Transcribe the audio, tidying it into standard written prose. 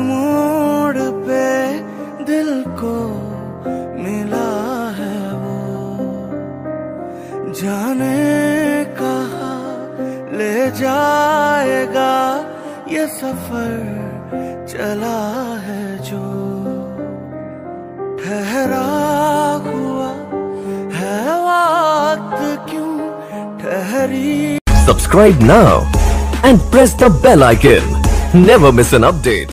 मोड़ पे दिल को मिला है वो, जाने कहाँ ले जाएगा ये सफर चला है जो। ठहरा हुआ है वक्त क्यों ठहरी। Subscribe now and press the bell icon. Never miss an update.